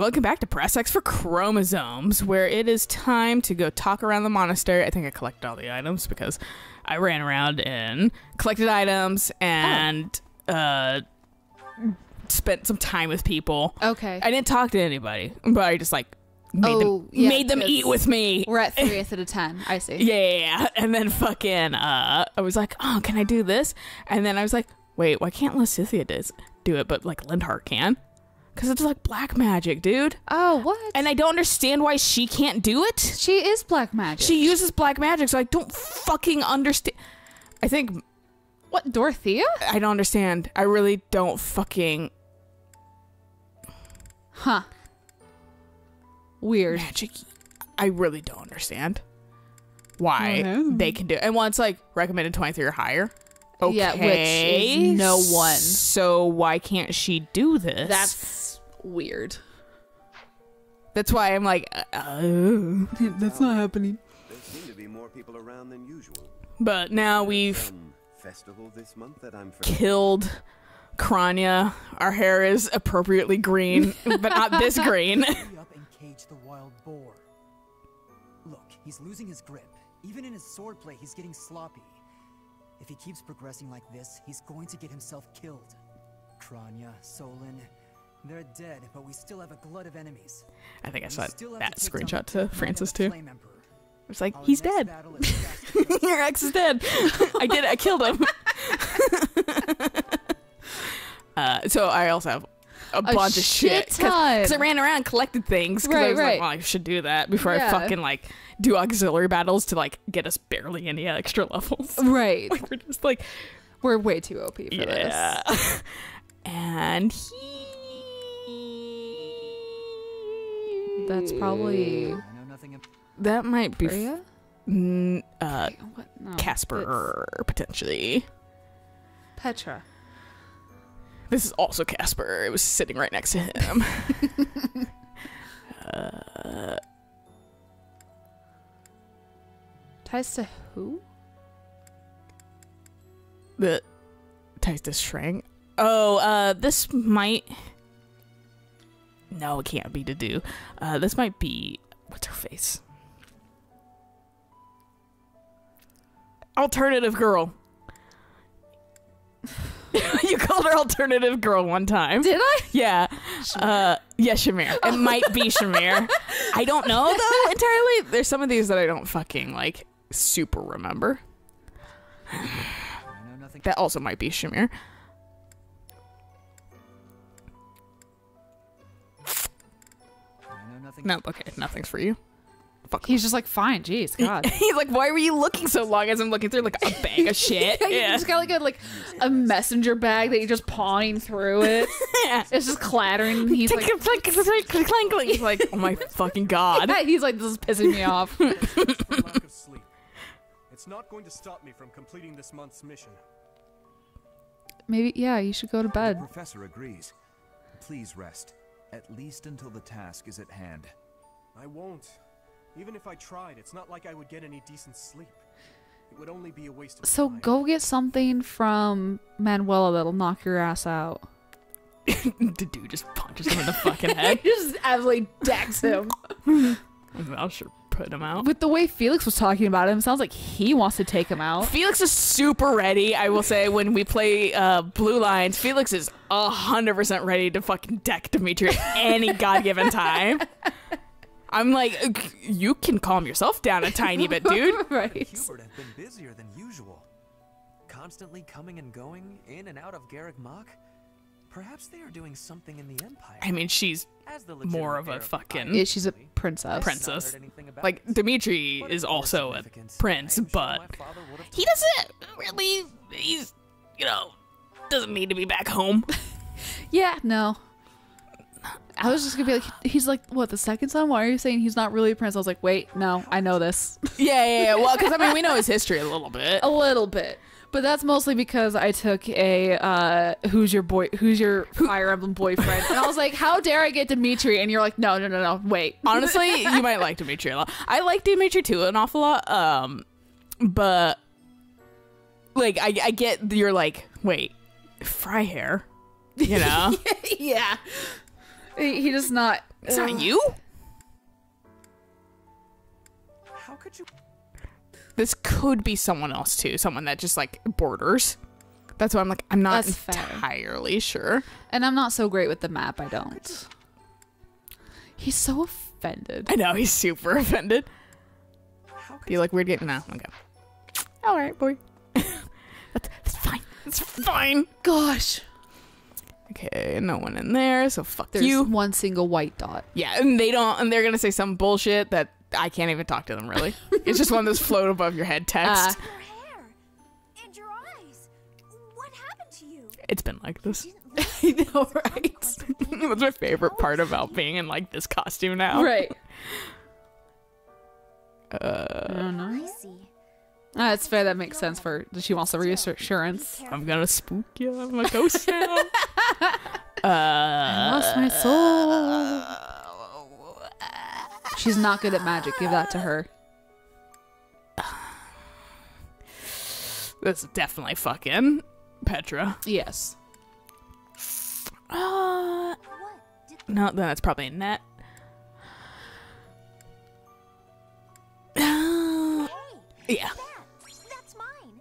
Welcome back to Press X for Chromosomes, where it is time to go talk around the monastery. I think I collected all the items because I ran around and collected items and spent some time with people. Okay. I didn't talk to anybody, but I just like made them eat with me. We're at 3th at a time. I see. Yeah. And then fucking, I was like, oh, can I do this? And then I was like, wait, why can't Lysithea do it, but like Lindhart can? Because it's like black magic, dude. Oh, what? And I don't understand why she can't do it. She is black magic. She uses black magic, so I don't fucking understand. I think... What, Dorothea? I don't understand. I really don't fucking... Huh. Weird. Magic. I really don't understand why they can do it. And well, it's like recommended 23 or higher. Okay. Yeah, which is no one. So why can't she do this? That's weird. That's why I'm like, that's not happening. There seem to be more people around than usual. But now we've festival this month that I'm killed Kronya. Our hair is appropriately green, but not this green. Up and cage the wild boar. Look, he's losing his grip. Even in his swordplay, he's getting sloppy. If he keeps progressing like this, he's going to get himself killed. Tranya, Solon, they're dead, but we still have a glut of enemies. I think I saw that screenshot to Francis too. It's like, he's dead. Your ex is dead. I did it. I killed him. So I also have a bunch of shit. Because I ran around and collected things. Because I was like, well, I should do that before I fucking like do auxiliary battles to like get us barely any extra levels. Right. Like, we're just like... We're way too OP for this. And he... That's probably... That might be Rhea? Casper, or potentially Petra. This is also Casper. It was sitting right next to him. Ties to who? The ties to Shrang. Oh, this might. No, it can't be to do. This might be. What's her face? Alternative girl. You called her alternative girl one time. Did I? Yeah. Shamir. Yeah, Shamir. It might be Shamir. I don't know though entirely. There's some of these that I don't fucking like super remember. That also might be Shamir. No, okay, nothing's for you. Fuck He's just like, fine, jeez, God. He's like, why were you looking so long as I'm looking through like a bag of shit? You just got like a messenger bag that you're just pawing through it. It's just clattering. And he's like, he's like, oh my fucking God. Yeah, he's like, this is pissing me off. Lack of sleep. It's not going to stop me from completing this month's mission. Maybe, yeah, you should go to bed. The professor agrees. Please rest. At least until the task is at hand. I won't. Even if I tried, it's not like I would get any decent sleep. It would only be a waste of time. So go get something from Manuela that'll knock your ass out. The dude just punches him in the fucking head. He just absolutely decks him. I'll sure put him out. With the way Felix was talking about him, sounds like he wants to take him out. Felix is super ready, I will say, when we play Blue Lines. Felix is 100% ready to fucking deck Dimitri at any god-given time. I'm like, you can calm yourself down a tiny bit, dude. Right. Gilbert had been busier than usual. Constantly coming and going, in and out of Garrick Mach. Perhaps they are doing something in the Empire. I mean, she's more of a fucking... Yeah, she's a princess. Princess. Like, Dimitri is also a prince, but... He doesn't really... He's, you know, doesn't need to be back home. Yeah, no. I was just gonna be like, he's like, what, the second son? Why are you saying he's not really a prince? I was like, wait, no, I know this. Yeah. Well, because I mean, we know his history a little bit. A little bit. But that's mostly because I took a who's your Fire Emblem boyfriend, and I was like, how dare I get Dimitri? And you're like, no, wait. Honestly, you might like Dimitri a lot. I like Dimitri too an awful lot. But like, I get you're like, wait, fry hair, you know? Yeah. He just not It's not you? How could you? This could be someone else too. Someone that just like borders. That's why I'm like, I'm not entirely sure. And I'm not so great with the map. I don't. He's so offended. I know, he's super offended. Do you like weird game? No, okay. All right, boy. That's fine. That's fine. Gosh. Okay, no one in there, so fuck you. There's one single white dot. Yeah, and they don't, and they're gonna say some bullshit that I can't even talk to them, really. It's just one of those float above your head text. Your hair and your eyes. What happened to you? It's been like this. I know, right? That's my favorite part about being in like this costume now. Right. I don't know. That's fair. That makes sense for she wants the reassurance. I'm gonna spook you. I'm a ghost now. I lost my soul. She's not good at magic. Give that to her. That's definitely fucking Petra. Yes. No, then that's probably a net. Yeah. That's mine.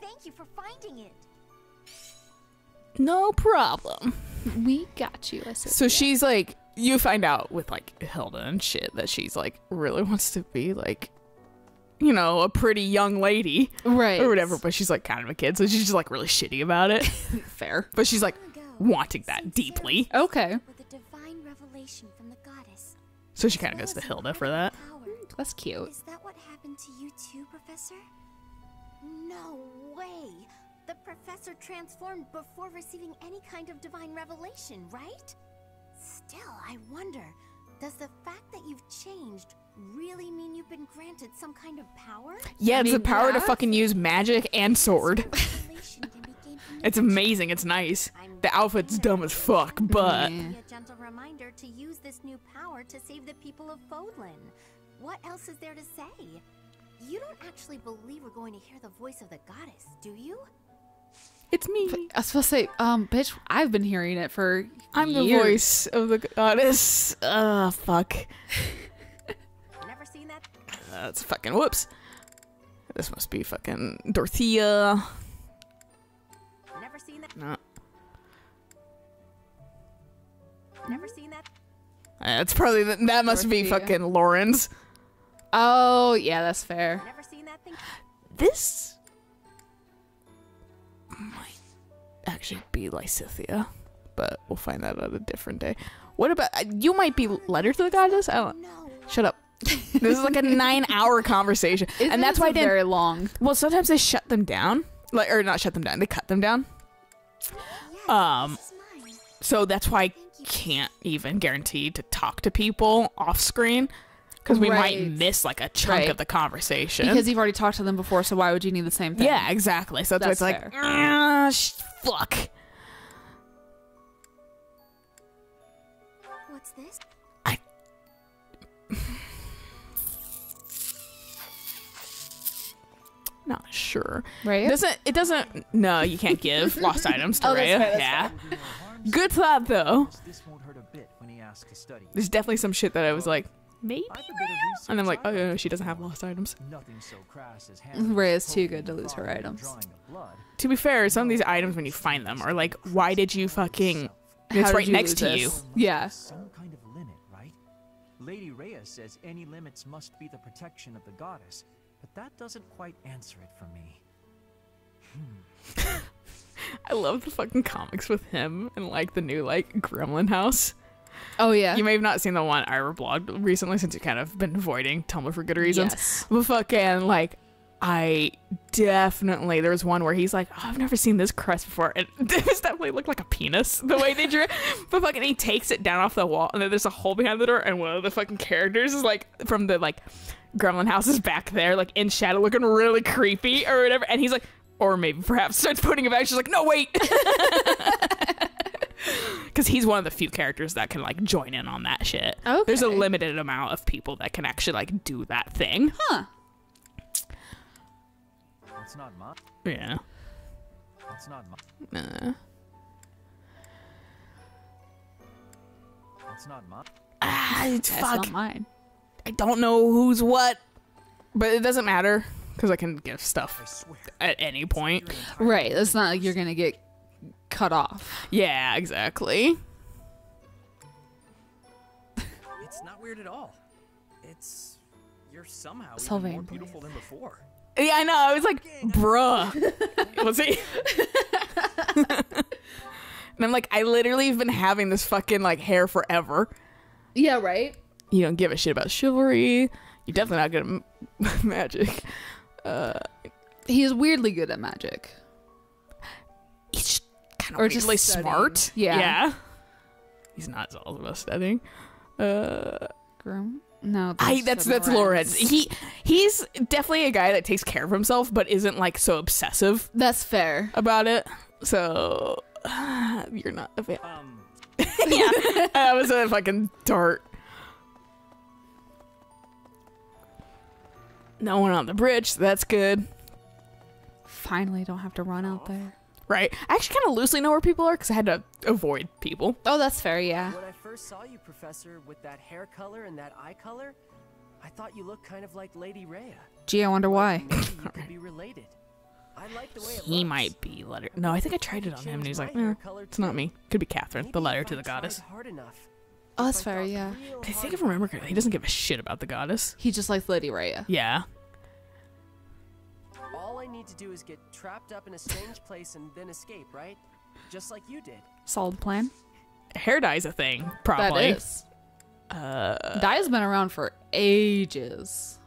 Thank you for finding it. No problem. We got you. So she's like, you find out with like Hilda and shit that she's like really wants to be like, you know, a pretty young lady, right, or whatever. But she's like kind of a kid, so she's just like really shitty about it. Fair. But she's like wanting that deeply. Okay. With a divine revelation from the goddess. So she kind of goes to Hilda for that. That's cute. Is that what happened to you too, Professor? No way! The Professor transformed before receiving any kind of divine revelation, right? Still, I wonder, does the fact that you've changed really mean you've been granted some kind of power? Yeah, it's the power to fucking use magic and sword. It's amazing, it's nice. The outfit's dumb as fuck, but... A gentle reminder to use this new power to save the people of Fodlan. What else is there to say? You don't actually believe we're going to hear the voice of the goddess, do you? It's me. I was supposed to say, bitch, I've been hearing it for years. I'm the voice of the goddess. Fuck. Never seen that. That's fucking whoops. This must be fucking Dorothea. Never seen that. No. Never seen that. That's probably that must be fucking Lorenz. Oh, yeah, that's fair. Never seen that thing. This might actually be Lysithea, but we'll find that out a different day. What about you? Might be letter to the goddess. I don't know. Shut up. This is like a 9-hour conversation, and that's why I didn't. Very long. Well, sometimes they shut them down, like or not shut them down. They cut them down. So that's why I can't even guarantee to talk to people off screen. Because we might miss like a chunk of the conversation. Because you've already talked to them before, so why would you need the same thing? Yeah, exactly. So that's why it's fair. Like, fuck. What's this? Not sure. Right? It doesn't. No, you can't give lost items to Rhea. Right, yeah. Right. Good thought though. This won't hurt a bit when he asks to study. There's definitely some shit that I was like, maybe, and I'm like, oh no, she doesn't have lost items. Rhea is too good to lose her items. To be fair, some of these items when you find them are like, why did you fucking? It's right next to you. Yeah. Some kind of limit, right? Lady Rhea says any limits must be the protection of the goddess, but that doesn't quite answer it for me. I love the fucking comics with him and like the new like Gremlin House. Oh yeah, you may have not seen the one I reblogged recently since you kind of been avoiding Tumblr for good reasons. Yes. But fucking like, I definitely there was one where he's like, oh, I've never seen this crest before, and this definitely looked like a penis the way they drew it. But fucking he takes it down off the wall, and then there's a hole behind the door, and one of the fucking characters is like from the like Gremlin House is back there like in shadow looking really creepy or whatever, and he's like. Or maybe perhaps starts putting it back. She's like, no, wait. Because he's one of the few characters that can like join in on that shit. Okay. There's a limited amount of people that can actually like do that thing. Huh. That's not mine. Yeah. That's not mine. That's not mine. That's not mine. I don't know who's what, but it doesn't matter because I can give stuff at any point. Right. It's not like you're going to get cut off. Yeah, exactly. It's not weird at all. It's you're somehow even more beautiful than before. Yeah, I know. I was like, bruh. Was he? And I'm like, I literally have been having this fucking like hair forever. Yeah, right? You don't give a shit about chivalry. You're definitely not good at magic. He's weirdly good at magic. He's kind of weirdly smart. Yeah. Yeah. He's not all about studying. Groom? No. That's Lorenz. He's definitely a guy that takes care of himself, but isn't like so obsessive. That's fair. About it. So you're not a fan. Yeah, that was a fucking dart. No one on the bridge, so that's good. Finally, don't have to run out there. Right. I actually kind of loosely know where people are because I had to avoid people. Oh, that's fair, yeah. When I first saw you, Professor, with that hair color and that eye color, I thought you looked kind of like Lady Rhea. Gee, I wonder why. Maybe you could be related. I like the way it looks. Might be letter. No, I think I tried it on him, and he's like, eh, it's not me. Could be Catherine, the letter to the goddess. Oh, that's fair, yeah. I think if I remember correctly, he doesn't give a shit about the goddess. He just likes Lady Rhea. Yeah. All I need to do is get trapped up in a strange place and then escape, right? Just like you did. Solid plan. Hair dye's a thing, probably. That is. Dye's been around for ages.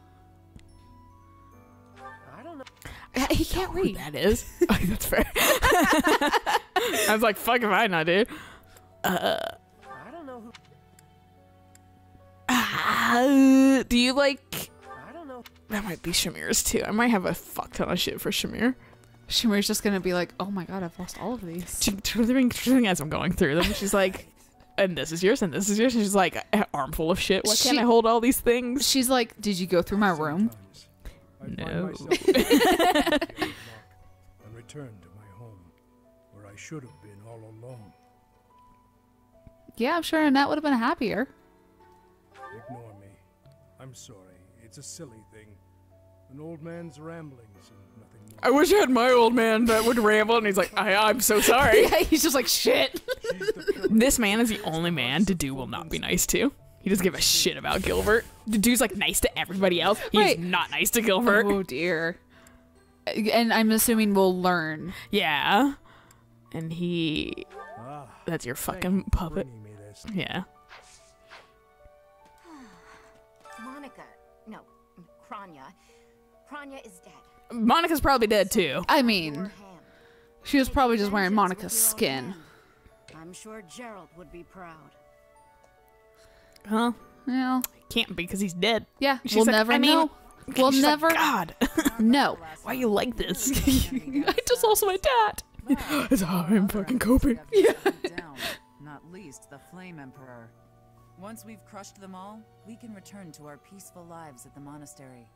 He can't read. That is. Oh, that's fair. I was like, fuck if I know, dude. I don't know who. Do you like? I don't know. That might be Shamir's too. I might have a fuck ton of shit for Shamir. Shamir's just gonna be like, oh my god, I've lost all of these. As I'm going through them, she's like, and this is yours, and this is yours. And she's like, an armful of shit. Why can't I hold all these things? She's like, did you go through my room? No. And returned to my home, where I should have been all alone. Yeah, I'm sure Annette would have been happier. Ignore me. I'm sorry. It's a silly thing. An old man's ramblings and nothing more. I wish I had my old man that would ramble, and he's like, I'm so sorry. Yeah, he's just like, shit. This man is the only man Didou will not be nice to. He doesn't give a shit about Gilbert. The dude's like nice to everybody else. He's right. Not nice to Gilbert. Oh dear. And I'm assuming we'll learn. Yeah. And he. That's your fucking puppet. Yeah. Monica. No, Kronya. Kronya is dead. Monica's probably dead too. I mean, she was probably just wearing Monica's skin. I'm sure Jeralt would be proud. Huh? Well, can't be because he's dead. Yeah, we'll never know. We'll never. God, no. Why you like this? I just lost my dad. That's how I'm fucking coping. Yeah. Not least the Flame Emperor. Once we've crushed them all, we can return to our peaceful lives at the monastery.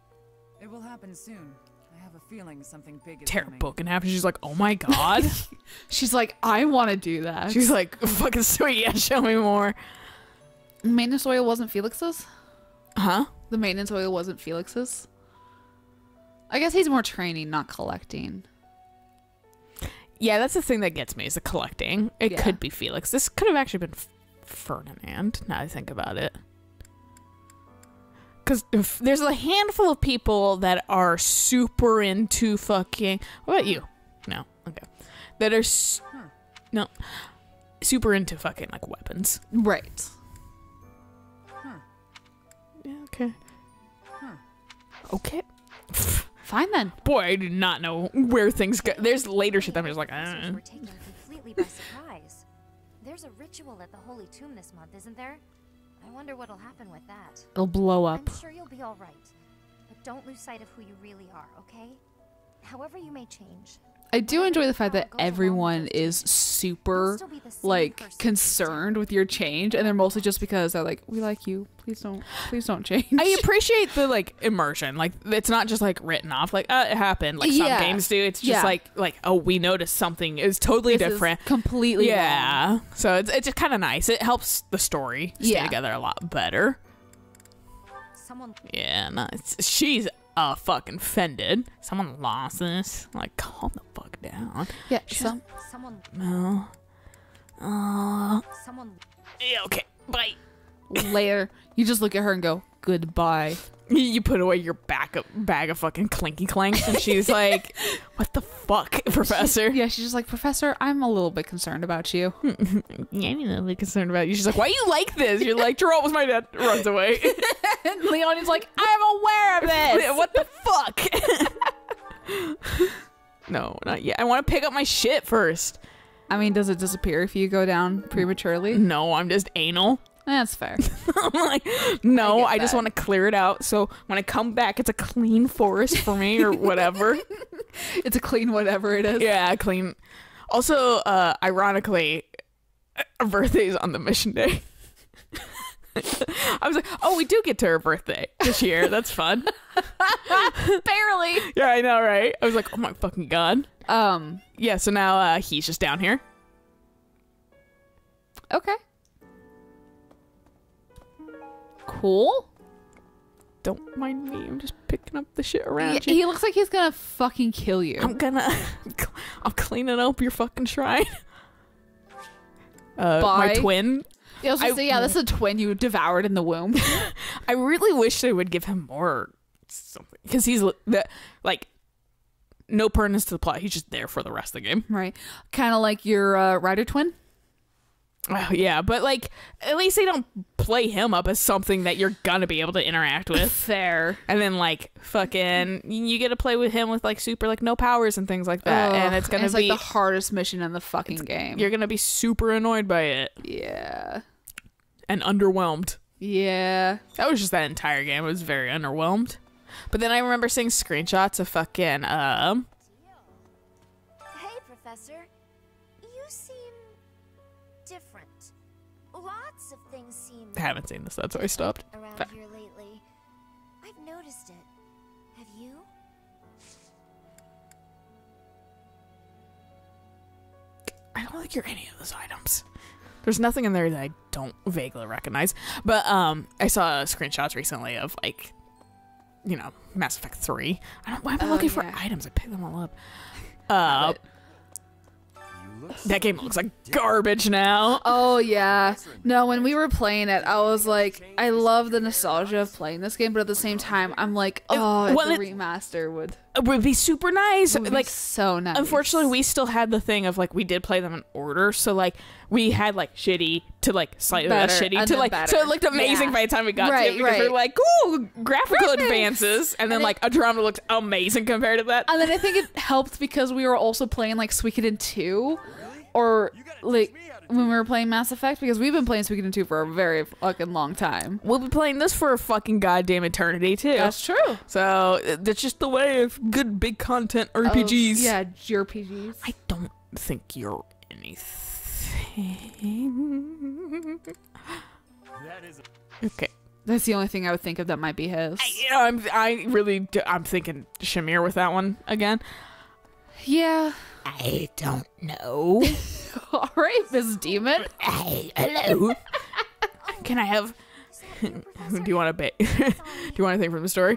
It will happen soon. I have a feeling something big is coming. Terrible can happen. She's like, oh my god. She's like, I want to do that. She's like, fucking sweet. Yeah, show me more. Maintenance oil wasn't Felix's? Huh? The maintenance oil wasn't Felix's? I guess he's more training, not collecting. Yeah, that's the thing that gets me, is the collecting. It could be Felix. This could have actually been Ferdinand, now I think about it. Because there's a handful of people that are super into fucking... What about you? No. Okay. That are... No. Super into fucking, like, weapons. Right. Yeah, okay. Okay. Fine then. Boy, I do not know where things go. There's later shit that I'm just like, we're taken completely by surprise. There's a ritual at the Holy Tomb this month, isn't there? I wonder what'll happen with that. It'll blow up. I'm sure you'll be all right. But don't lose sight of who you really are, okay? however you may change. I do enjoy the fact that everyone is super like concerned with your change, and they're mostly just because they're like, we like you, please don't change. I appreciate the like immersion, like it's not just like written off like it happened like some games do. It's just like oh, we noticed something is totally different, completely wrong. So it's just kind of nice. It helps the story stay together a lot better. Nice. She's fucking offended. Someone lost this. Like, calm the fuck down. Yeah, someone. No. Someone. Yeah, okay. Bye. Later. You just look at her and go, goodbye. You put away your bag of fucking clinky clanks, and she's like, what the fuck, Professor? She's just like, Professor, I'm a little bit concerned about you. Yeah, I'm a little bit concerned about you. She's like, why you like this? You're like, Jeralt was my dad, runs away. And Leon is like, I'm aware of this. What the fuck? No, not yet. I want to pick up my shit first. I mean, does it disappear if you go down prematurely? No, I'm just anal. That's fair. I'm like, no, I just want to clear it out. So when I come back, it's a clean forest for me or whatever. It's a clean whatever it is. Yeah, clean. Also, ironically, her birthday's on the mission day. I was like, oh, we do get to her birthday this year. That's fun. Barely. Yeah, I know, right? I was like, oh my fucking God. Yeah, so now he's just down here. Okay. Cool. Don't mind me. I'm just picking up the shit around you. He looks like he's gonna fucking kill you. I'll clean it up your fucking shrine. My twin. Yeah, this is a twin you devoured in the womb. I really wish they would give him more something, because he's like no pertinence to the plot. He's just there for the rest of the game. Right. Kind of like your rider twin. Oh, yeah, but like at least they don't play him up as something that you're gonna be able to interact with. Fair. And then like fucking you get to play with him with like super like no powers and things like that. And it's gonna be like the hardest mission in the fucking game. You're gonna be super annoyed by it. Yeah. And underwhelmed. Yeah. That was just that entire game. I was very underwhelmed. But then I remember seeing screenshots of fucking Hey, Professor. Lots of things seem. I haven't seen this. That's why I stopped. Around here lately, I've noticed it. Have you? I don't think you're any of those items. There's nothing in there that I don't vaguely recognize. But I saw screenshots recently of like, you know, Mass Effect 3. Why am I looking for items? I picked them all up. That game looks like garbage now. Oh yeah. No, when we were playing it, I was like, I love the nostalgia of playing this game, but at the same time, I'm like, oh, if the remaster would be super nice. It would like be so nice. Unfortunately, we still had the thing of like we did play them in order, so like we had like shitty to like slightly less shitty to like better. So it looked amazing by the time we got to it, because we were like, ooh, graphical advances, and then like a drama looked amazing compared to that. And then I think it helped because we were also playing like Suikoden 2, or like when we were playing Mass Effect, because we've been playing Suikoden 2 for a very fucking long time. We'll be playing this for a fucking goddamn eternity too. That's true. So that's just the way of good big content RPGs. Yeah, JRPGs. I don't think you're anything. Okay, that's the only thing I would think of that might be his. I'm thinking Shamir with that one again. Yeah. I don't know. All right, Miss Demon. Hey, hello. Can I have? Do you want a bagel? Do you want anything from the story?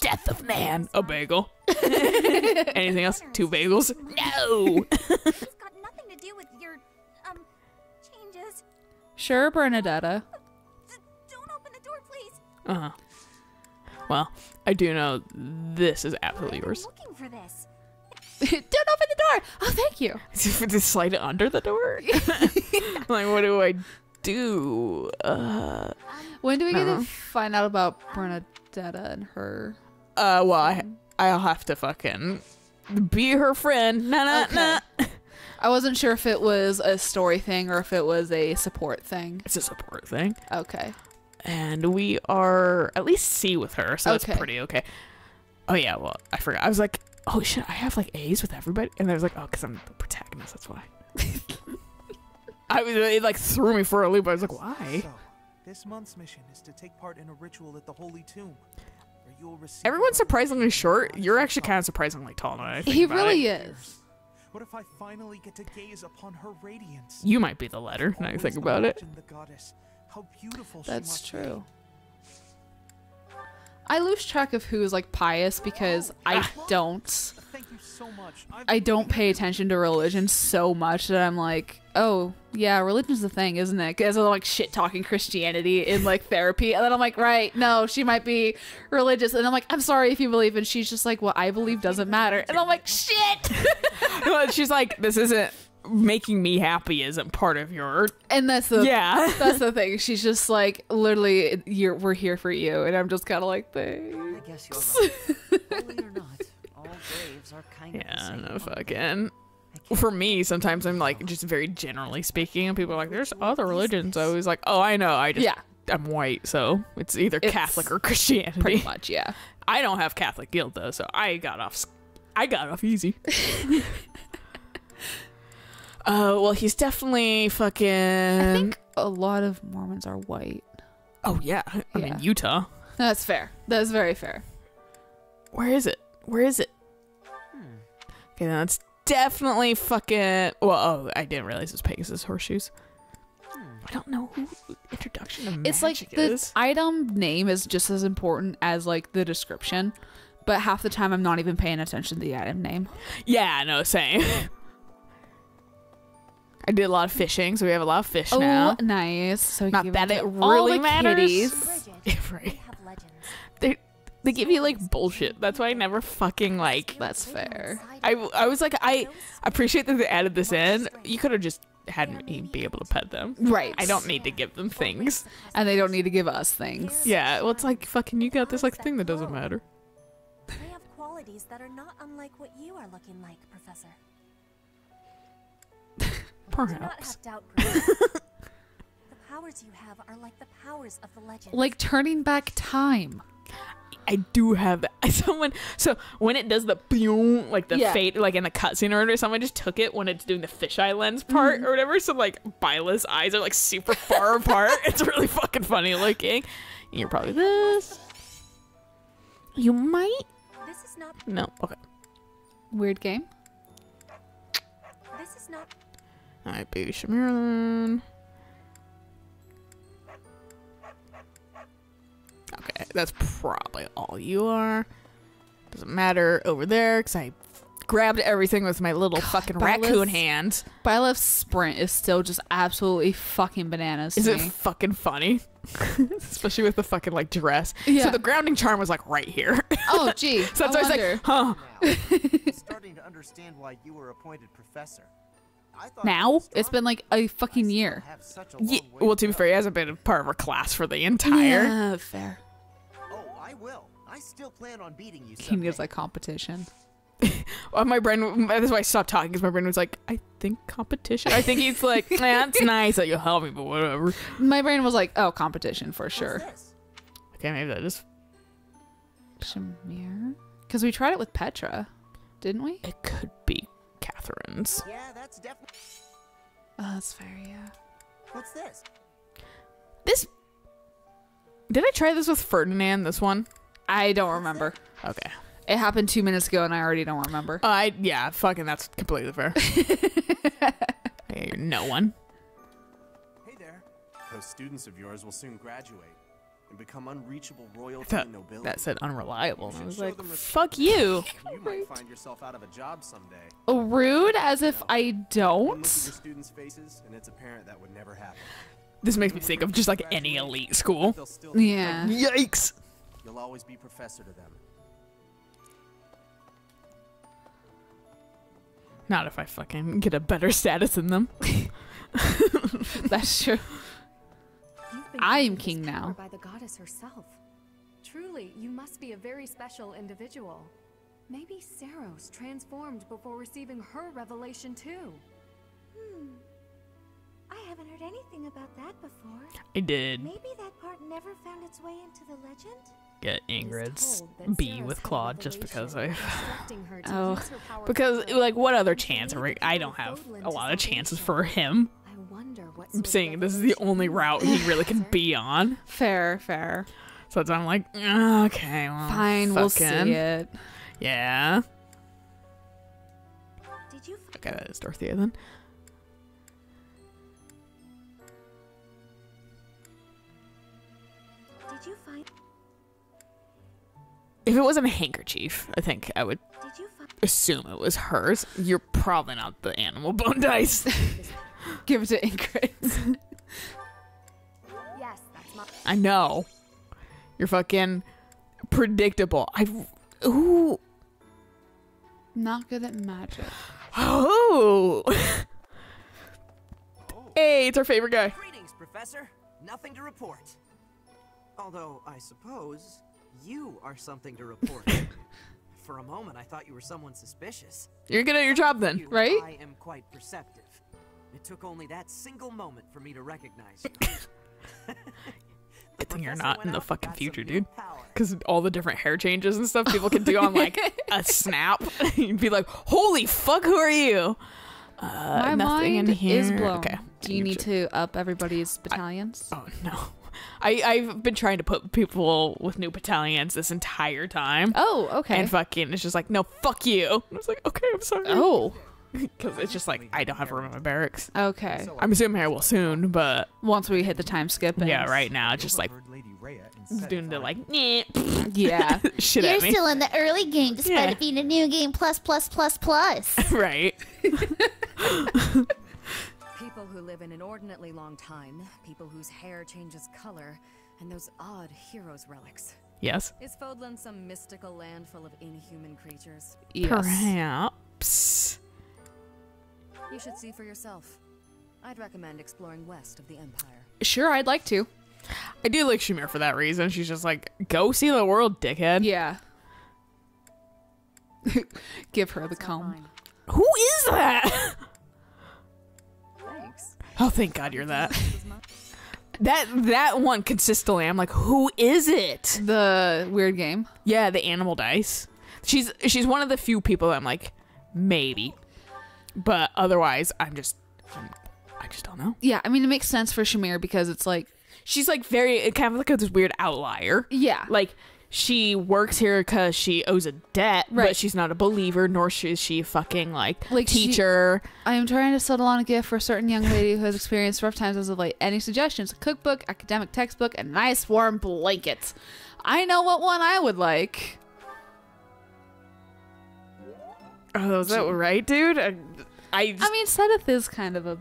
Death of man. A bagel. Anything else? Two bagels. No. It's got nothing to do with your changes. Sure, Bernadetta. Don't open the door, please. Uh huh. Well, I do know this is absolutely yours. I'm looking for this. Don't open the door. Oh, thank you. Just slide it under the door. Like, what do I do? When do we get to find out about Bernadetta and her? Well, I'll have to fucking be her friend. Nah. I wasn't sure if it was a story thing or if it was a support thing. It's a support thing. Okay. And we are at least C with her, so that's pretty okay. Oh yeah. Well, I forgot. I was like, oh shit, I have like A's with everybody. And I was like, oh, because I'm the protagonist, that's why. It like threw me for a loop. I was like, why? So, this month's mission is to take part in a ritual at the Holy Tomb. Everyone's surprisingly short. You're actually kind of surprisingly tall now. He really is. What if I finally get to gaze upon her radiance? You might be the letter now you think about it. How beautiful. That's true. I lose track of who is like pious because I don't. I don't pay attention to religion so much that I'm like, oh yeah, religion's the thing, isn't it? Because I'm like shit talking Christianity in like therapy, and then I'm like, right, no, she might be religious, and I'm like, I'm sorry if you believe, and she's just like, what I believe doesn't matter, and I'm like, shit. She's like, this isn't making me happy, isn't part of your. And that's the that's the thing. She's just like, literally, we're here for you, and I'm just kind of like, thanks. I guess you're right. Holy or not. Are kind yeah, no fucking. For me, sometimes I'm like, just very generally speaking, and people are like, there's other religions. I was like, oh, I know. I just, I'm white, so it's either Catholic or Christianity. Pretty much, yeah. I don't have Catholic guilt though, so I got off easy. Well, he's definitely fucking. I think a lot of Mormons are white. Oh yeah, I mean Utah. That's fair. That's very fair. Where is it? Where is it? Okay, now it's definitely fucking. Well, oh, I didn't realize it was Pegasus horseshoes. I don't know who introduction of it's magic like the is. Item name is just as important as like the description, but half the time I'm not even paying attention to the item name. Yeah, no, same. I did a lot of fishing, so we have a lot of fish now. Oh, nice. So not that it really matters. Right. They give me like bullshit. That's why I never fucking like. That's fair. I was like, I appreciate that they added this in. You could have just had me be able to pet them. Right. I don't need to give them things. And they don't need to give us things. Yeah. Well, it's like fucking you got this like thing that doesn't matter. They have qualities that are not unlike what you are looking like, Professor. Perhaps. The powers you have are like the powers of the legend. Like turning back time. I do have that. So when it does the boom, like the fade, like in the cutscene order, someone just took it when it's doing the fisheye lens part or whatever. So like Byla's eyes are like super far apart. It's really fucking funny looking. And you're probably this. You might. This is not. No. Okay. Weird game. This is not. All right, baby Shamir. Okay, that's probably all you are. Doesn't matter over there because I grabbed everything with my little fucking raccoon hand. Byla's sprint is still just absolutely fucking bananas. Is it fucking funny? Especially with the fucking like dress. Yeah. So the grounding charm was like right here. Oh, gee. So that's why I was like, huh. I'm starting to understand why you were appointed professor. Now it's been like a fucking year. Well, to be fair, he hasn't been a part of our class for the entire. Yeah, fair. Oh, I will. I still plan on beating you. He gives like competition. Well, my brain. That's why I stopped talking because my brain was like, I think competition. I think he's like, that's nice that you'll help me, but whatever. My brain was like, oh, competition for sure. Okay, maybe that is Shamir. Because we tried it with Petra, didn't we? It could be. Catherine's. Yeah, that's definitely. Oh, that's fair. Yeah. What's this? This. Did I try this with Ferdinand? This one? I don't remember. Okay. It happened 2 minutes ago, and I already don't remember. Yeah, fucking. That's completely fair. Hey, you're no one. Hey there. Those students of yours will soon graduate and become unreachable royalty and nobility. That said unreliable. And I was like, fuck you. You might find yourself out of a job someday. Rude as if I don't. Students' faces, and it's apparent that would never happen. This makes me think of just like any elite school. Yeah. Yikes. You'll always be professor to them. Not if I fucking get a better status than them. That's true. I am king now. By the goddess herself. Truly, you must be a very special individual. Maybe Saros transformed before receiving her revelation too. Hmm. I haven't heard anything about that before. I did. Maybe that part never found its way into the legend? get Ingrid's B with Claude just because I... Oh. Because, like, what other chance? I don't have a lot of chances for him. I'm saying this is the only route he really can be on. Fair, fair. So that's why I'm like, okay, well, fine, we'll see it. Yeah. Okay, that is Dorothea then. If it wasn't a handkerchief, I think I would assume it was hers. You're probably not the animal bone dice. Give it to Ingrid. Yes, that's my I know. You're fucking predictable. Ooh. Not good at magic. Oh. Hey, it's our favorite guy. Greetings, Professor. Nothing to report. Although, I suppose... You are something to report. For a moment, I thought you were someone suspicious. You're good at your job then, right? I am quite perceptive. It took only that single moment for me to recognize you. Good thing you're not in the fucking future, dude. Because all the different hair changes and stuff people can do on, like, a snap. You'd be like, holy fuck, who are you? My nothing mind in here. Is blown. Okay. Do you need to up everybody's battalions? Oh, no. I've been trying to put people with new battalions this entire time. Oh, okay. And fucking, it's just like, no, fuck you. I was like, okay, I'm sorry. Oh. Because it's just like, I don't have room in my barracks. Okay. I'm assuming I will soon, but... Once we hit the time skip. And yeah, right now, just like... Doing the like... Yeah. Shit at me. You're still in the early game, despite it being a new game plus. Right. People who live an inordinately long time, people whose hair changes color, and those odd heroes' relics. Yes. Is Fodland some mystical land full of inhuman creatures? Yes. Perhaps. You should see for yourself. I'd recommend exploring west of the Empire. Sure, I'd like to. I do like Shamir for that reason. She's just like, go see the world, dickhead. Yeah. Give her the comb. Who is that? Oh, thank God you're that. That one consistently. I'm like, who is it? The weird game. Yeah, the animal dice. She's one of the few people that I'm like, maybe, but otherwise I just don't know. Yeah, I mean it makes sense for Shamir because it's like she's like very kind of like this weird outlier. Yeah, like she works here because she owes a debt, right. But she's not a believer, nor is she a fucking, like teacher. I am trying to settle on a gift for a certain young lady who has experienced rough times as of late. Any suggestions? A cookbook, academic textbook, and nice warm blankets. I know what one I would like. Oh, is that right, dude? I mean, Sothis is kind of a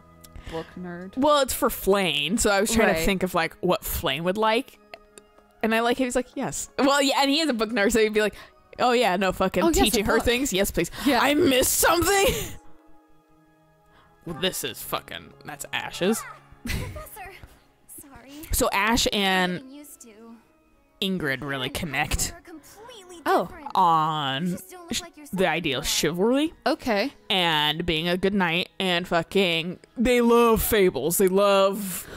book nerd. Well, it's for Flayne, so I was trying to think of, like, what Flayne would like. And I like him. He's like, yes. Well, yeah, and he is a book nerd, so he'd be like, oh, yeah, no, fucking teaching her things. Yes, please. Yeah. I missed something. Well, this is fucking, that's Ash's. Professor, sorry. So Ash and Ingrid really connect on the idea of chivalry. Okay. And being a good knight and fucking, they love fables. They love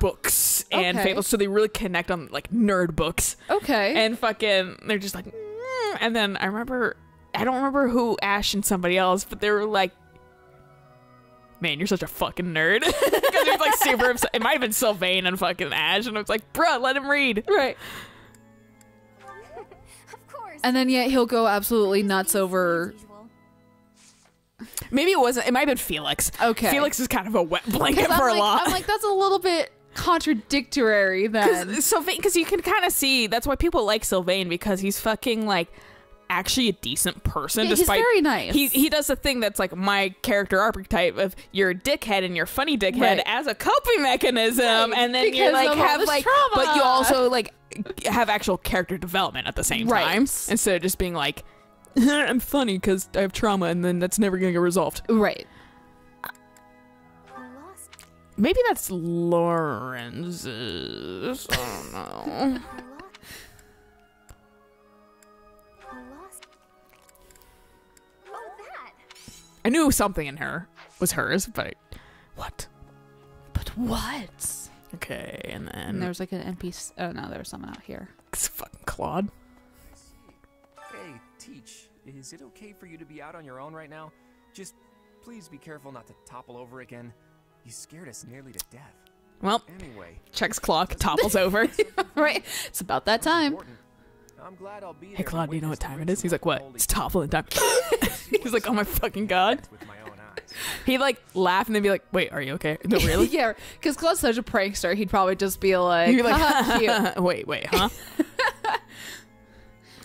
books. And fables, so they really connect on like nerd books. Okay. And fucking, they're just like, and then I remember, I don't remember who, Ash and somebody else, but they were like, man, you're such a fucking nerd. Because they're like super upset. It might have been Sylvain and fucking Ash, and I was like, bruh, let him read. Right. Of course. And then yet he'll go absolutely nuts over. Maybe it wasn't. It might have been Felix. Okay. Felix is kind of a wet blanket for a lot. I'm like, that's a little bit contradictory then, because you can kind of see that's why people like Sylvain, because he's fucking like actually a decent person. Yeah, despite he's very nice. He does the thing that's like my character archetype of you're a dickhead and you're funny dickhead as a coping mechanism, and then you like have like trauma. But you also like have actual character development at the same time instead of just being like I'm funny because I have trauma and then that's never gonna get resolved. Right. Maybe that's Lorenz's. I don't know. I knew something in her was hers, but what? But what? Okay, and then and there was like an NPC. Oh no, there was someone out here. It's fucking Claude. Hey, Teach, is it okay for you to be out on your own right now? Just please be careful not to topple over again. You scared us nearly to death. Well, anyway, checks clock, topples over. Right? It's about that time. I'm glad I'll be there. Hey, Claude, do you know what time it is? He's like, what? It's toppling time. He's like, oh my fucking god. He'd like laugh and then be like, wait, are you okay? No, really? Yeah, because Claude's such a prankster, he'd probably just be like, he'd be like, haha, cute. Wait, huh?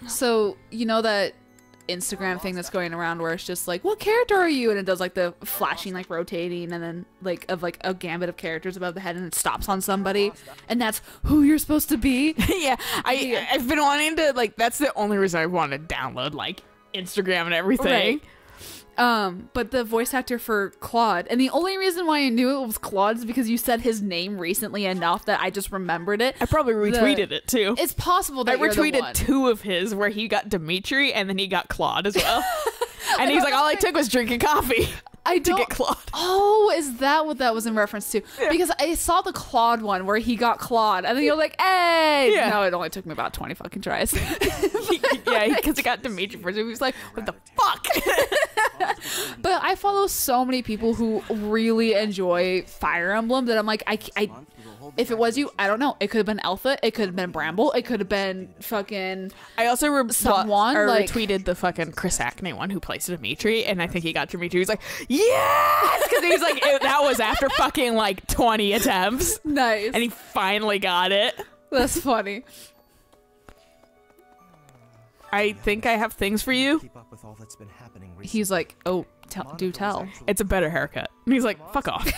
So, you know that Instagram thing that's going around where it's just like, what character are you? And it does like the flashing, like rotating, and then like a gambit of characters above the head, and it stops on somebody, and that's who you're supposed to be. Yeah, I've been wanting to, like, that's the only reason I want to download like Instagram and everything. Right. But the voice actor for Claude, and the only reason why I knew it was Claude's because you said his name recently enough that I just remembered it. I probably retweeted it too. It's possible that I retweeted two of his where he got Dimitri and then he got Claude as well. And he's like, all I took was drinking coffee to get Claude. Oh, is that what that was in reference to? Yeah. Because I saw the Claude one where he got Claude, and then you're like, hey! Yeah. No, it only took me about 20 fucking tries. Yeah, because he got Dimitri first. He was like, what the fuck? But I follow so many people who really enjoy Fire Emblem that I'm like, I if it was you, I don't know. It could have been Alpha. It could have been Bramble. It could have been fucking... I also retweeted the fucking Chris Acne one who plays Dimitri, and I think he got Dimitri. He's like, yes! Because he was like, that was after fucking like 20 attempts. Nice. And he finally got it. That's funny. I think I have things for you. Keep up with all that's been happening recently. He's like, oh, do tell. It's a better haircut. And he's like, fuck off.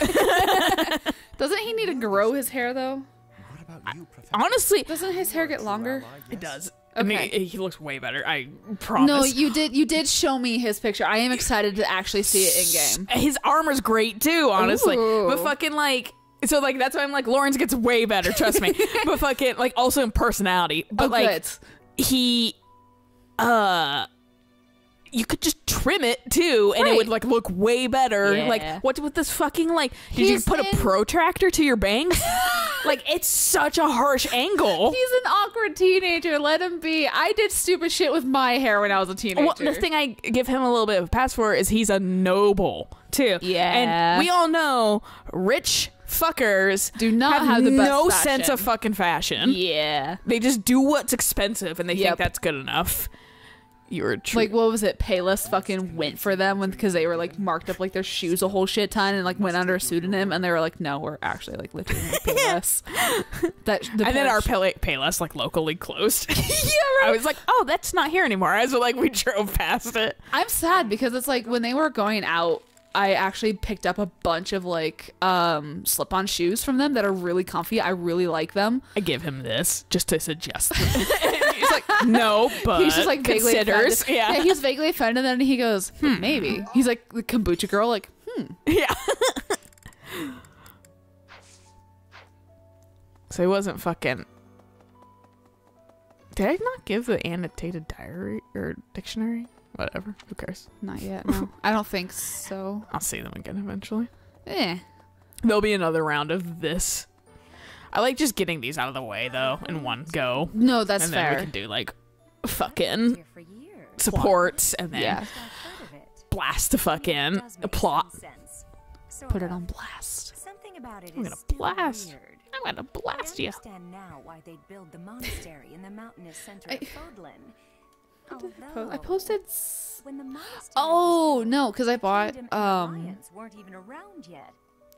Doesn't he need to grow his hair, though? What about you, Professor? Honestly. Doesn't his hair get longer? It does. Okay. I mean, he looks way better. I promise. No, you did show me his picture. I am excited to actually see it in game. His armor's great, too, honestly. Ooh. But fucking, like... So, like, that's why I'm like, Lorenz gets way better, trust me. But fucking, like, also in personality. But, oh, like, good. He... you could just trim it too, and right. It would like look way better. Yeah. Like, what's with this fucking like? Did you put a protractor to your bangs? Like, it's such a harsh angle. He's an awkward teenager. Let him be. I did stupid shit with my hair when I was a teenager. Well, the thing I give him a little bit of a pass for is he's a noble too. Yeah, and we all know rich fuckers do not have the best no fashion. Sense of fucking fashion. Yeah, they just do what's expensive, and they think that's good enough. Like, what was it? Payless fucking went for them because they were like marked up like their shoes a whole shit ton and like went under a pseudonym, and they were like, no, we're actually like legitimate Payless. And then our Payless like locally closed. Yeah, right. I was like, oh, that's not here anymore. I was like, we drove past it. I'm sad because it's like when they were going out, I actually picked up a bunch of like slip-on shoes from them that are really comfy. I really like them. I give him this just to suggest them. He's like, no, but he's just like vaguely considers. Yeah, he's vaguely offended, and then he goes, maybe. He's like the kombucha girl, like, yeah. So he wasn't fucking. Did I not give the annotated diary or dictionary? Whatever. Who cares? Not yet. No, I don't think so. I'll see them again eventually. Yeah. There'll be another round of this. I like just getting these out of the way, though, in one go. No, that's fair. And then we can do, like, fucking supports and then blast the fucking plot. Put it on blast. I'm gonna blast. I'm gonna blast you. I posted... Oh, no, because I bought...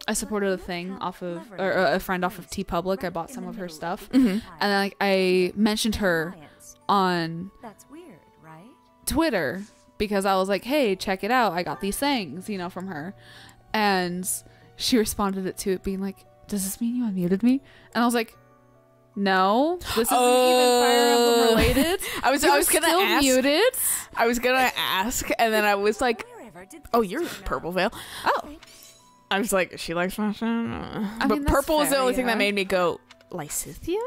I supported a thing off of, or a friend off of TeePublic. I bought some of her stuff, and then I mentioned her on Twitter because I was like, "Hey, check it out! I got these things, you know, from her," and she responded to it being like, "Does this mean you unmuted me?" And I was like, "No, this isn't even Fire Emblem related." I was gonna ask. Muted. I was gonna ask, and then I was like, "Oh, you're Purple Veil." Oh. I was like, she likes fashion. I mean, but purple was the only thing that made me go, Lysithea?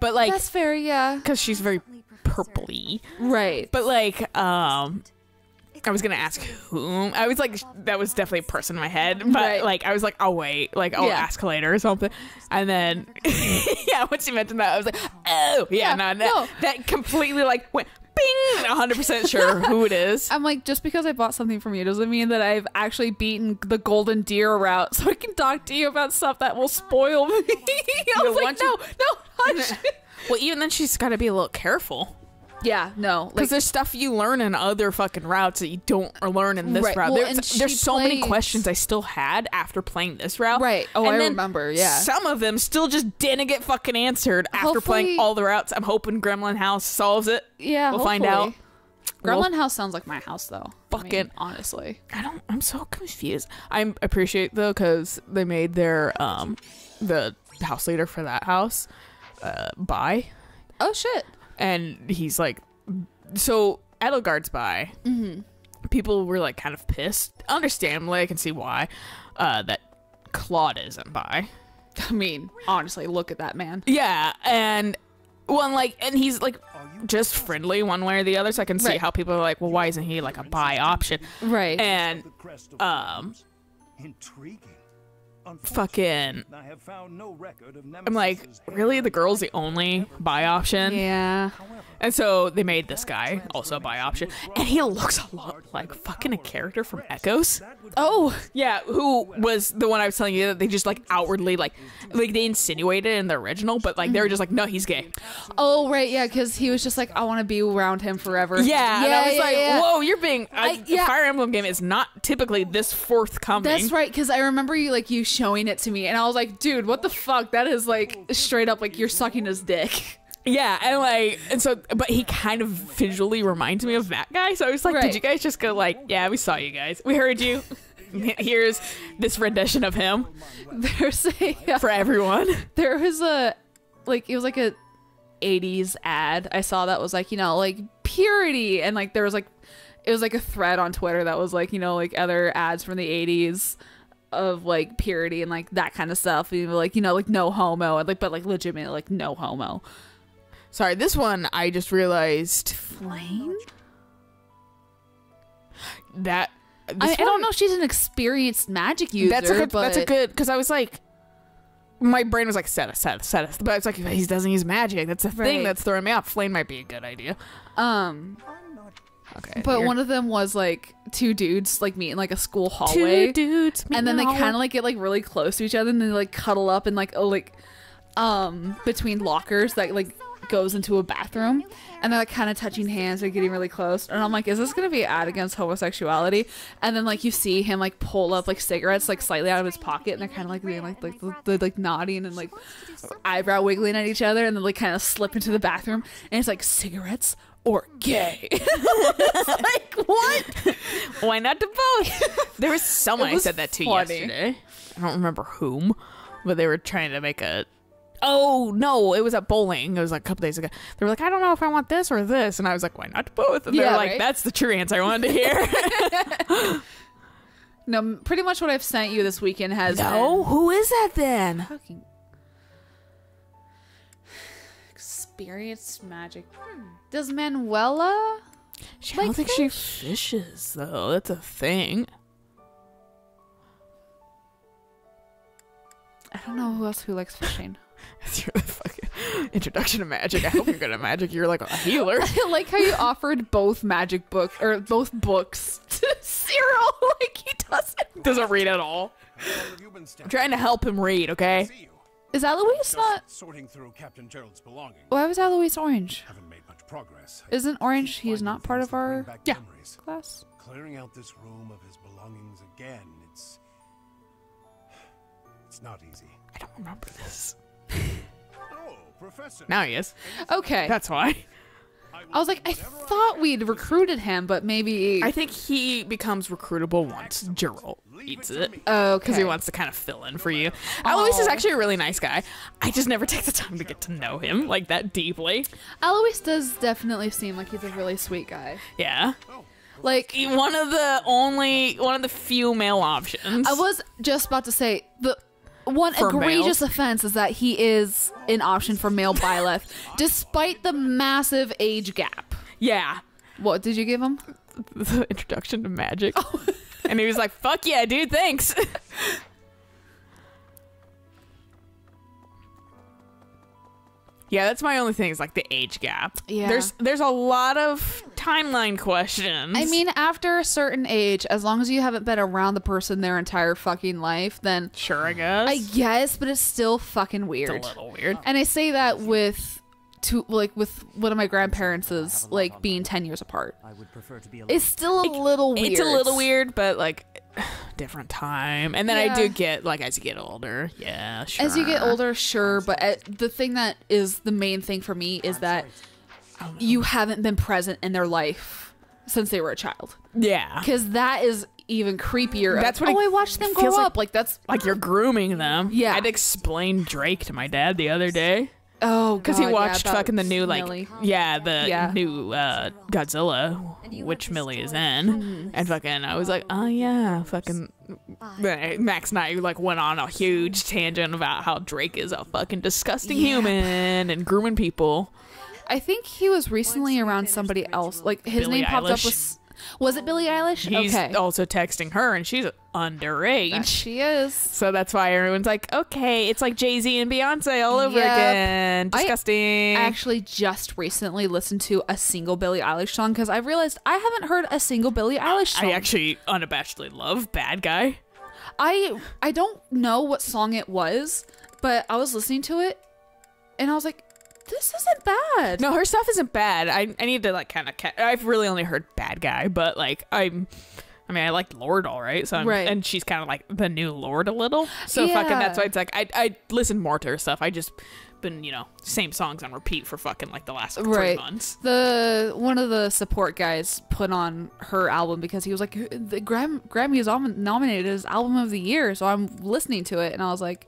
But like, that's fair, yeah. Because she's very purpley. Right. But like, I was gonna ask whom. I was like, that was definitely a person in my head, but right. like I was like, I'll wait, like I'll ask later or something. And then yeah, once you mentioned that, I was like, oh yeah, that completely like went bing. 100% sure who it is. I'm like, just because I bought something from you doesn't mean that I've actually beaten the golden deer route, so I can talk to you about stuff that will spoil me. I was like, no, hush. Well, even then, she's got to be a little careful. Yeah, no. Because there's stuff you learn in other fucking routes that you don't learn in this route. Well, there's so many questions I still had after playing this route. Right. Oh, I remember, yeah. Some of them still just didn't get fucking answered after playing all the routes. I'm hoping Gremlin House solves it. Yeah, we'll find out. Gremlin House sounds like my house, though. Fucking I mean, honestly. I'm so confused. I appreciate, though, because they made their, the house leader for that house, bi. Oh, shit. And he's like, so Edelgard's bi. Mm-hmm. People were like kind of pissed. Understandably, I can see why. That Claude isn't bi. I mean, honestly, look at that man. Yeah, and one like, and he's like just friendly one way or the other. So I can see how people are like, well, why isn't he like a bi option? Right. And intriguing. Fucking I'm like, really? The girl's the only bi option? Yeah. And so they made this guy also a bi option, and he looks a lot like fucking a character from Echoes. Oh yeah, who was the one I was telling you that they just like outwardly like they insinuated in the original, but like they were just like, no, he's gay. Oh right, yeah, because he was just like, I want to be around him forever. Yeah, and I was like, whoa, you're being a Fire Emblem game is not typically this forthcoming. That's right, because I remember you like you showing it to me, and I was like, dude, what the fuck? That is like straight up like you're sucking his dick. Yeah, and like, and so, but he kind of visually reminds me of that guy, so I was like, did you guys just go like, yeah, we saw you guys, we heard you, here's this rendition of him. There's a for everyone. There was a like, it was like a 80s ad I saw that was like, you know, like purity, and like there was like, it was like a thread on Twitter that was like, you know, like other ads from the 80s of like purity and like that kind of stuff, and like, you know, like no homo, and like, but like legitimate like no homo. Sorry, this one I just realized Flayne? That I don't know if she's an experienced magic user. That's a good, but that's a good, because I was like, my brain was like Seth, but it's like he doesn't use magic. That's a thing that's throwing me off. Flayne might be a good idea. Okay, but one of them was like two dudes like meet in like a school hallway. Two dudes, and then they kind of like get like really close to each other, and they like cuddle up and like, oh, like between lockers that like goes into a bathroom, and they're like kind of touching hands, they're getting really close, and I'm like, is this gonna be an ad against homosexuality? And then like you see him like pull up like cigarettes like slightly out of his pocket, and they're kind of like being like nodding and like eyebrow wiggling at each other, and then like kind of slip into the bathroom, and it's like, cigarettes or gay. Like, what? Why not do both? There was someone I said that to yesterday. I don't remember whom, but they were trying to make a... Oh, no, it was at bowling. It was like a couple days ago. They were like, I don't know if I want this or this. And I was like, why not do both? And they were like, that's the true answer I wanted to hear. No, pretty much what I've sent you this weekend has... No? Who is that then? Fucking... experienced magic. Does Manuela? She, like, I don't think she fishes, though. That's a thing. I don't know who else who likes fishing. That's your fucking introduction to magic. I hope you're good at magic. You're like a healer. I like how you offered both magic books or both books to Cyril. Like, he doesn't read at all. I'm trying to help him read, okay? Is Alois not sorting through Captain Jeralt's belongings? Why was Alois orange? Haven't made much progress. Isn't orange? He is not part of our class. Clearing out this room of his belongings again. It's not easy. I don't remember this. Oh, Professor. Now he is. Okay. That's why. I was like, I thought we'd recruited him, but maybe... I think he becomes recruitable once Jeralt eats it. Oh, because he wants to kind of fill in for you. Alois is actually a really nice guy. I just never take the time to get to know him, like, that deeply. Alois does definitely seem like he's a really sweet guy. Yeah. Like, one of the few male options. I was just about to say, the... One egregious offense is that he is an option for male bi-left, despite the massive age gap. Yeah. What did you give him? The introduction to magic. Oh. And he was like, fuck yeah, dude, thanks. Yeah, that's my only thing is like the age gap. Yeah. There's a lot of timeline questions. I mean, after a certain age, as long as you haven't been around the person their entire fucking life, then sure, I guess. I guess, but it's still fucking weird. It's a little weird. And I say that with like with one of my grandparents is like being 10 years apart. I would prefer to be alone. It's still a little weird. It's a little weird, but like different time. And then yeah. I do get like as you get older, yeah, sure. As you get older, sure, but the thing that is the main thing for me is that you haven't been present in their life since they were a child. Yeah, because that is even creepier. That's what I watched them grow up. Like that's like you're grooming them. Yeah, I'd explain Drake to my dad the other day. Oh, because he watched fucking the new like Millie. Yeah, the yeah. new Godzilla, which Millie is in, and fucking I was like, oh yeah, fucking Max and I like went on a huge tangent about how Drake is a fucking disgusting yeah. human and grooming people. I think he was recently around somebody else. Like his Billie name popped Eilish. Up was it Billie Eilish? He's okay. also texting her, and she's underage. That she is. So that's why everyone's like, okay, it's like Jay-Z and Beyonce all over yep. again. Disgusting. I actually just recently listened to a single Billie Eilish song because I realized I haven't heard a single Billie Eilish song. I actually unabashedly love Bad Guy. I don't know what song it was, but I was listening to it, and I was like, this isn't bad. No, her stuff isn't bad. I need to like kind of I've really only heard Bad Guy, but like I mean I like Lorde, all right, so right. And she's kind of like the new Lorde a little, so yeah. fucking that's why it's like I listen more to her stuff. I just been, you know, same songs on repeat for fucking like the last like, right. 3 months. The one of the support guys put on her album because he was like the Grammy is nominated as album of the year, so I'm listening to it and I was like,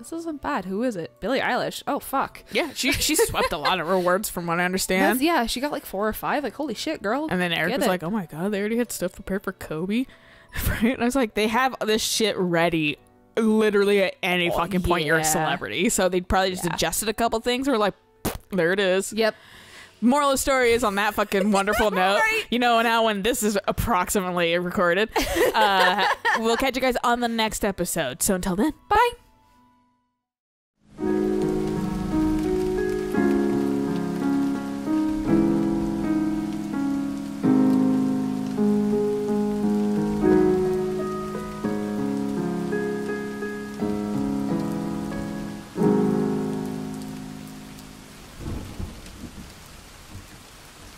this isn't bad. Who is it? Billie Eilish. Oh, fuck. Yeah, she swept a lot of awards from what I understand. That's, yeah, she got like 4 or 5. Like, holy shit, girl. And then Eric was like, oh my god, they already had stuff prepared for Kobe. Right? And I was like, they have this shit ready literally at any fucking point yeah. you're a celebrity. So they probably just yeah. adjusted a couple things. We're like, there it is. Yep. Moral of the story is on that fucking wonderful note. Right. You know, now when this is approximately recorded, we'll catch you guys on the next episode. So until then, bye.